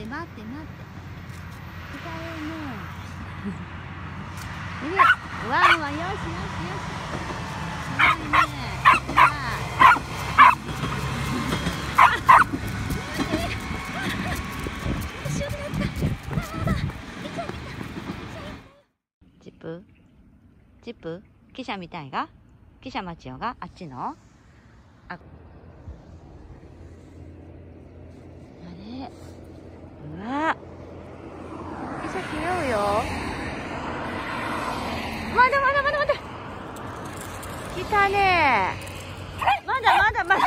って待って待って。違うね。ワンワンよしよしよし。すごいね。チップチップ汽車みたいが汽車町よがあっちのあれうわ汽車拾うよ。まだまだまだまだ来たね。まだまだまだ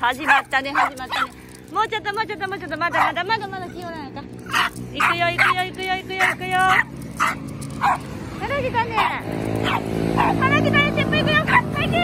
始まったね始まったね。もうちょっともうちょっともうちょっとまだまだまだまだ来ようなんか。行くよ行くよ行くよ行くよ行くよ。腹来たね。腹来たね。チップ行くよ。はいきー。チ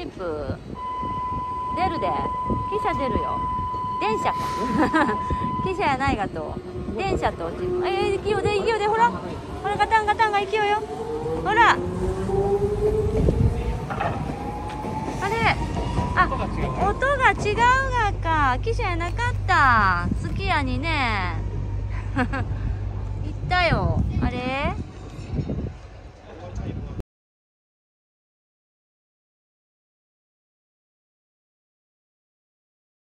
ップ出るで汽車出るよ。電車か汽車やないがと電車とチップ勢いで勢いでほらほらガタンガタンが勢いよ。ほらあれあ音が違うがか汽車やなかった。すき家にね行ったよ。